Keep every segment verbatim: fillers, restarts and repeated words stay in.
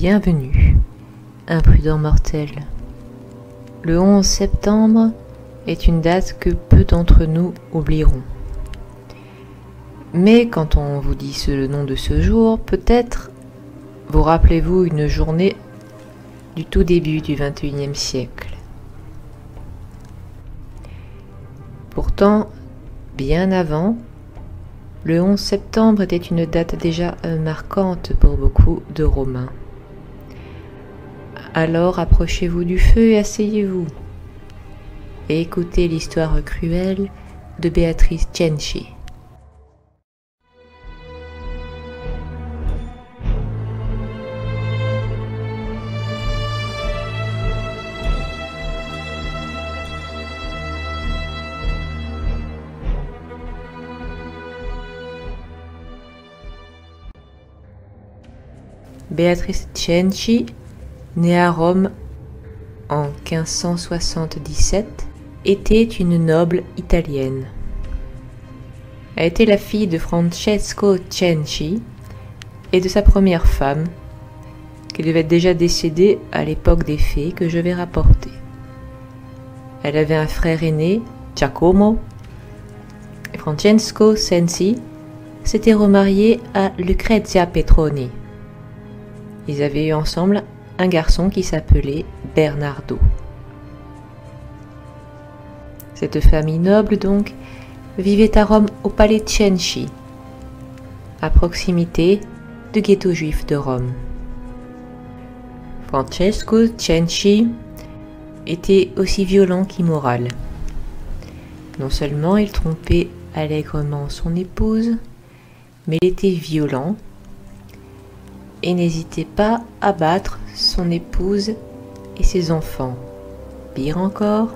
Bienvenue, imprudent mortel. Le onze septembre est une date que peu d'entre nous oublieront. Mais quand on vous dit le nom de ce jour, peut-être vous rappelez-vous une journée du tout début du vingt et unième siècle. Pourtant, bien avant, le onze septembre était une date déjà marquante pour beaucoup de Romains. Alors approchez-vous du feu et asseyez-vous, et écoutez l'histoire cruelle de Béatrice Cenci. Béatrice Cenci, née à Rome en quinze cent soixante-dix-sept, était une noble italienne. Elle était la fille de Francesco Cenci et de sa première femme, qui devait déjà décéder à l'époque des faits que je vais rapporter. Elle avait un frère aîné, Giacomo, et Francesco Cenci s'était remarié à Lucrezia Petroni. Ils avaient eu ensemble un garçon qui s'appelait Bernardo. Cette famille noble, donc, vivait à Rome au palais Cenci, à proximité du ghetto juif de Rome. Francesco Cenci était aussi violent qu'immoral. Non seulement il trompait allègrement son épouse, mais il était violent et n'hésitait pas à battre son épouse et ses enfants. Pire encore,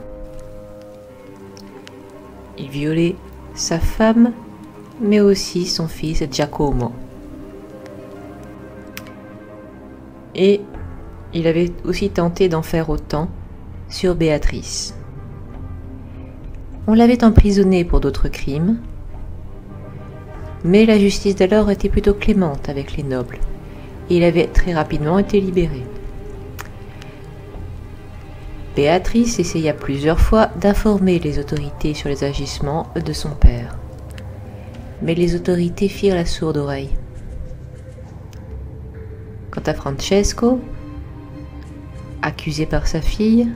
il violait sa femme, mais aussi son fils Giacomo. Et il avait aussi tenté d'en faire autant sur Béatrice. On l'avait emprisonnée pour d'autres crimes, mais la justice d'alors était plutôt clémente avec les nobles. Il avait très rapidement été libéré. Béatrice essaya plusieurs fois d'informer les autorités sur les agissements de son père, mais les autorités firent la sourde oreille. Quant à Francesco, accusé par sa fille,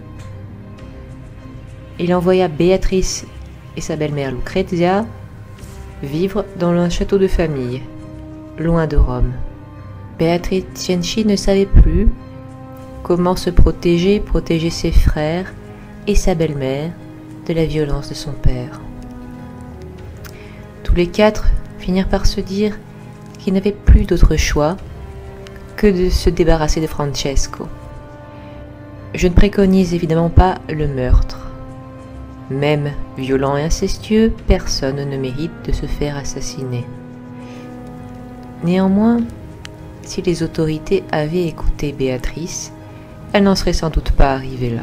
il envoya Béatrice et sa belle-mère Lucrezia vivre dans un château de famille, loin de Rome. Béatrice Cenci ne savait plus comment se protéger, protéger ses frères et sa belle-mère de la violence de son père. Tous les quatre finirent par se dire qu'ils n'avaient plus d'autre choix que de se débarrasser de Francesco. Je ne préconise évidemment pas le meurtre. Même violent et incestueux, personne ne mérite de se faire assassiner. Néanmoins, si les autorités avaient écouté Béatrice, elle n'en serait sans doute pas arrivée là.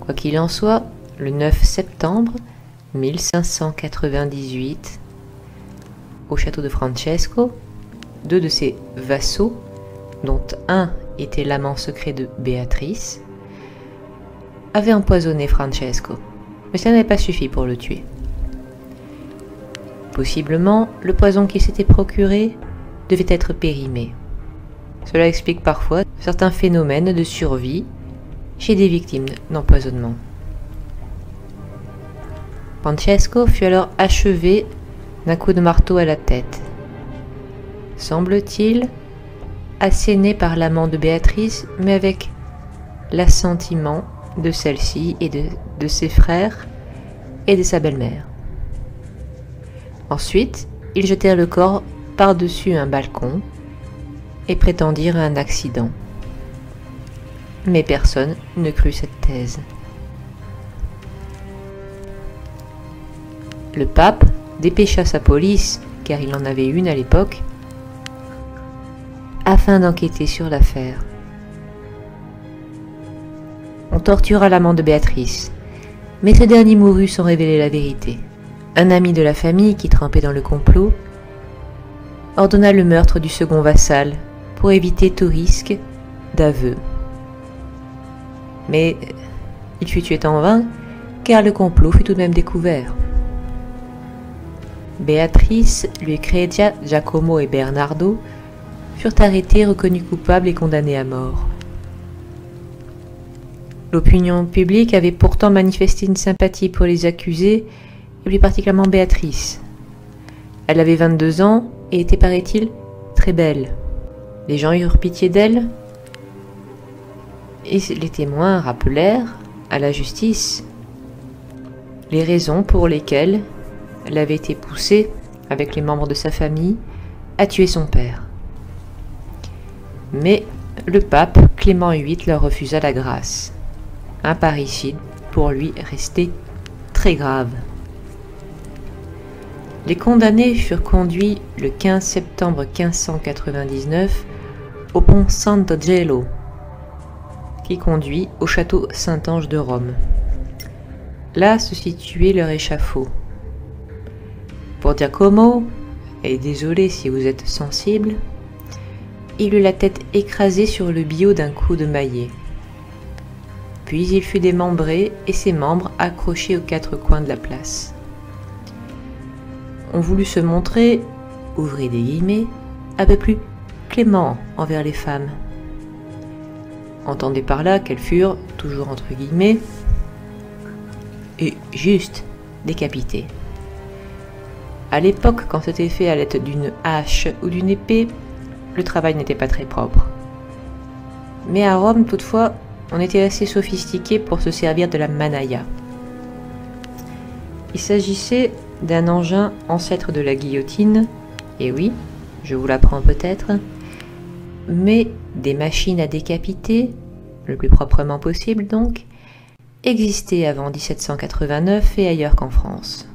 Quoi qu'il en soit, le neuf septembre mille cinq cent quatre-vingt-dix-huit, au château de Francesco, deux de ses vassaux, dont un était l'amant secret de Béatrice, avaient empoisonné Francesco, mais ça n'avait pas suffi pour le tuer. Possiblement, le poison qu'il s'était procuré devait être périmé. Cela explique parfois certains phénomènes de survie chez des victimes d'empoisonnement. Francesco fut alors achevé d'un coup de marteau à la tête, semble-t-il, asséné par l'amant de Béatrice, mais avec l'assentiment de celle-ci et de, de ses frères et de sa belle-mère. Ensuite, ils jetèrent le corps par-dessus un balcon et prétendirent un accident. Mais personne ne crut cette thèse. Le pape dépêcha sa police, car il en avait une à l'époque, afin d'enquêter sur l'affaire. On tortura l'amant de Béatrice, mais ce dernier mourut sans révéler la vérité. Un ami de la famille qui trempait dans le complot ordonna le meurtre du second vassal pour éviter tout risque d'aveu. Mais il fut tué en vain, car le complot fut tout de même découvert. Béatrice, Lucrezia, Giacomo et Bernardo furent arrêtés, reconnus coupables et condamnés à mort. L'opinion publique avait pourtant manifesté une sympathie pour les accusés, et plus particulièrement Béatrice. Elle avait vingt-deux ans et était, paraît-il, très belle. Les gens eurent pitié d'elle, et les témoins rappelèrent à la justice les raisons pour lesquelles elle avait été poussée, avec les membres de sa famille, à tuer son père. Mais le pape Clément huit leur refusa la grâce. Un parricide pour lui restait très grave. Les condamnés furent conduits le quinze septembre quinze cent quatre-vingt-dix-neuf au pont Sant'Angelo, qui conduit au château Saint-Ange de Rome. Là se situait leur échafaud. Pour Giacomo, et désolé si vous êtes sensible, il eut la tête écrasée sur le billot d'un coup de maillet. Puis il fut démembré et ses membres accrochés aux quatre coins de la place. On voulut se montrer, ouvrez des guillemets, un peu plus clément envers les femmes. Entendez par là qu'elles furent, toujours entre guillemets, et juste décapitées. À l'époque, quand c'était fait à l'aide d'une hache ou d'une épée, le travail n'était pas très propre. Mais à Rome, toutefois, on était assez sophistiqué pour se servir de la mannaia. Il s'agissait d'un engin ancêtre de la guillotine, et oui, je vous l'apprends peut-être, mais des machines à décapiter, le plus proprement possible donc, existaient avant mille sept cent quatre-vingt-neuf et ailleurs qu'en France.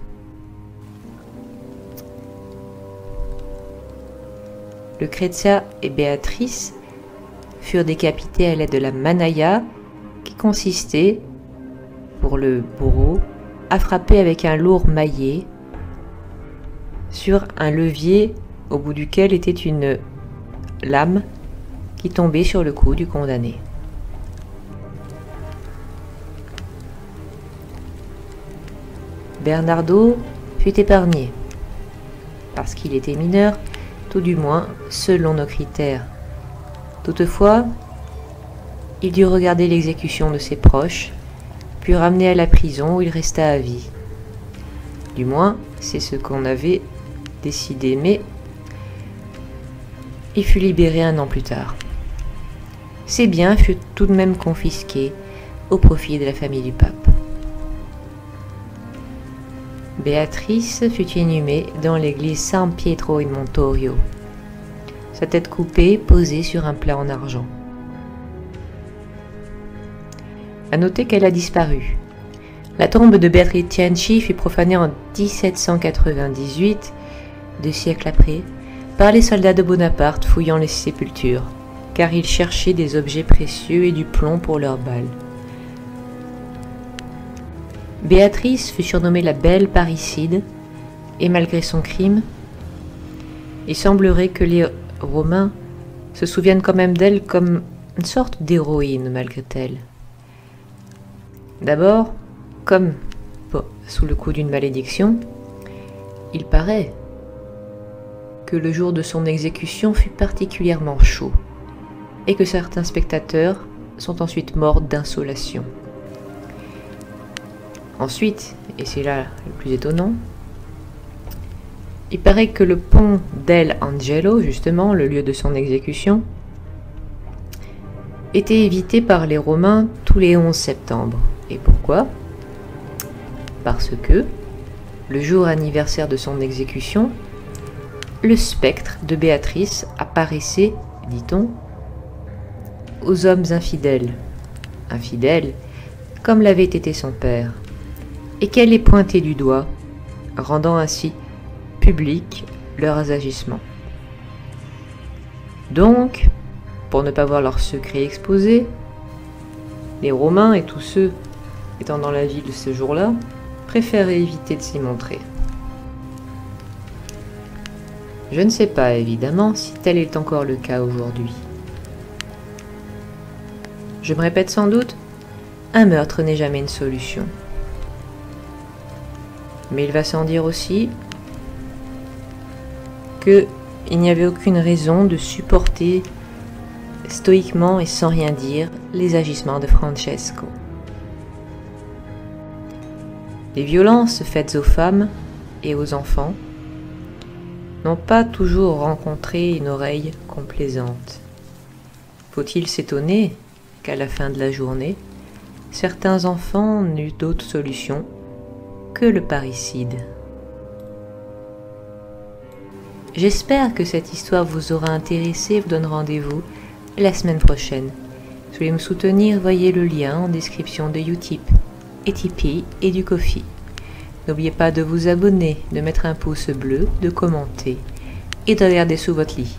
Lucrezia et Béatrice furent décapitées à l'aide de la mannaia, qui consistait, pour le bourreau, à frapper avec un lourd maillet sur un levier au bout duquel était une lame qui tombait sur le cou du condamné. Bernardo fut épargné, parce qu'il était mineur, tout du moins selon nos critères. Toutefois, il dut regarder l'exécution de ses proches, puis ramené à la prison où il resta à vie. Du moins, c'est ce qu'on avait décidé, mais il fut libéré un an plus tard. Ses biens furent tout de même confisqués au profit de la famille du pape. Béatrice fut inhumée dans l'église San Pietro in Montorio, sa tête coupée posée sur un plat en argent. À noter qu'elle a disparu. La tombe de Béatrice Cenci fut profanée en mille sept cent quatre-vingt-dix-huit, deux siècles après, par les soldats de Bonaparte fouillant les sépultures, car ils cherchaient des objets précieux et du plomb pour leurs balles. Béatrice fut surnommée la belle parricide, et malgré son crime, il semblerait que les Romains se souviennent quand même d'elle comme une sorte d'héroïne malgré elle. D'abord, comme sous le coup d'une malédiction, il paraît que le jour de son exécution fut particulièrement chaud, et que certains spectateurs sont ensuite morts d'insolation. Ensuite, et c'est là le plus étonnant, il paraît que le pont dell'Angelo, justement, le lieu de son exécution, était évité par les Romains tous les onze septembre. Et pourquoi? Parce que, le jour anniversaire de son exécution, le spectre de Béatrice apparaissait, dit-on, aux hommes infidèles. Infidèles, comme l'avait été son père. Et qu'elle les pointait du doigt, rendant ainsi public leurs agissements. Donc, pour ne pas voir leurs secrets exposés, les Romains et tous ceux étant dans la ville ce jour-là préféraient éviter de s'y montrer. Je ne sais pas, évidemment, si tel est encore le cas aujourd'hui. Je me répète sans doute, un meurtre n'est jamais une solution. Mais il va sans dire aussi qu'il n'y avait aucune raison de supporter stoïquement et sans rien dire les agissements de Francesco. Les violences faites aux femmes et aux enfants n'ont pas toujours rencontré une oreille complaisante. Faut-il s'étonner qu'à la fin de la journée, certains enfants n'eut d'autre solution que le parricide. J'espère que cette histoire vous aura intéressé et vous donne rendez-vous la semaine prochaine. Si vous voulez me soutenir, voyez le lien en description de Utip, et Tipeee et du Ko-fi. N'oubliez pas de vous abonner, de mettre un pouce bleu, de commenter et de regarder sous votre lit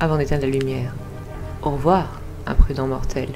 avant d'éteindre la lumière. Au revoir, imprudent mortel.